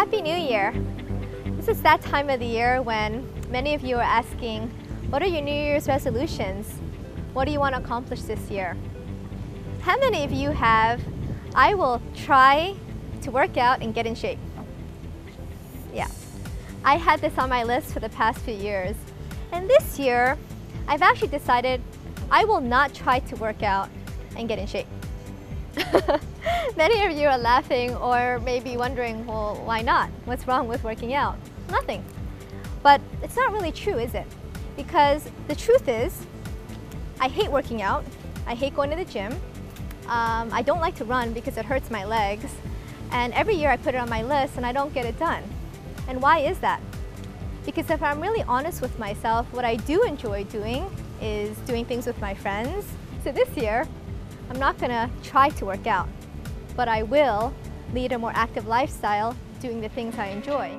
Happy New Year! This is that time of the year when many of you are asking, what are your New Year's resolutions? What do you want to accomplish this year? How many of you have, I will try to work out and get in shape? Yeah, I had this on my list for the past few years. And this year, I've actually decided I will not try to work out and get in shape. Many of you are laughing or maybe wondering, well, why not? What's wrong with working out? Nothing. But it's not really true, is it? Because the truth is, I hate working out. I hate going to the gym. I don't like to run because it hurts my legs. And every year I put it on my list and I don't get it done. And why is that? Because if I'm really honest with myself, what I do enjoy doing is doing things with my friends. So this year, I'm not going to try to work out, but I will lead a more active lifestyle doing the things I enjoy.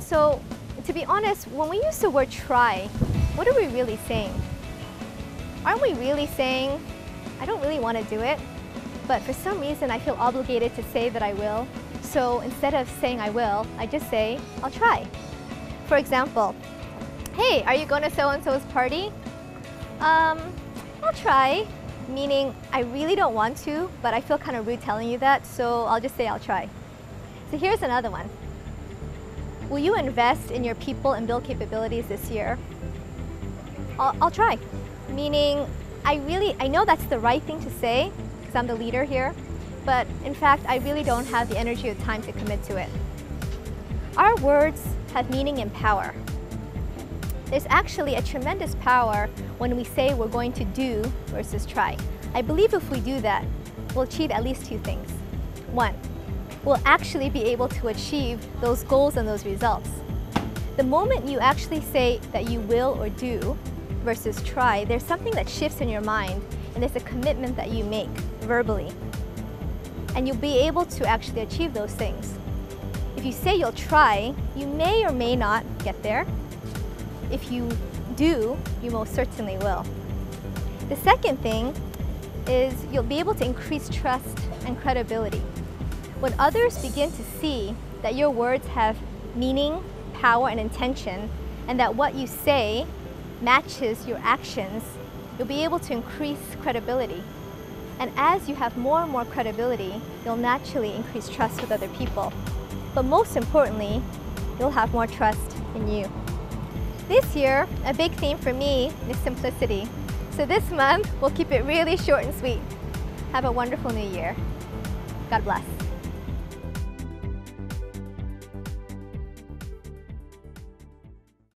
So, to be honest, when we use the word try, what are we really saying? Aren't we really saying, I don't really want to do it, but for some reason I feel obligated to say that I will. So instead of saying I will, I just say, I'll try. For example, hey, are you going to so-and-so's party? I'll try, meaning I really don't want to, but I feel kind of rude telling you that, so I'll just say I'll try. So here's another one. Will you invest in your people and build capabilities this year? I'll try, meaning I know that's the right thing to say because I'm the leader here, but in fact, I really don't have the energy or time to commit to it. Our words have meaning and power. There's actually a tremendous power when we say we're going to do versus try. I believe if we do that, we'll achieve at least two things. One, we'll actually be able to achieve those goals and those results. The moment you actually say that you will or do versus try, there's something that shifts in your mind and there's a commitment that you make verbally. And you'll be able to actually achieve those things. If you say you'll try, you may or may not get there. If you do, you most certainly will. The second thing is you'll be able to increase trust and credibility. When others begin to see that your words have meaning, power, and intention, and that what you say matches your actions, you'll be able to increase credibility. And as you have more and more credibility, you'll naturally increase trust with other people. But most importantly, you'll have more trust in you. This year, a big theme for me is simplicity. So this month, we'll keep it really short and sweet. Have a wonderful new year. God bless.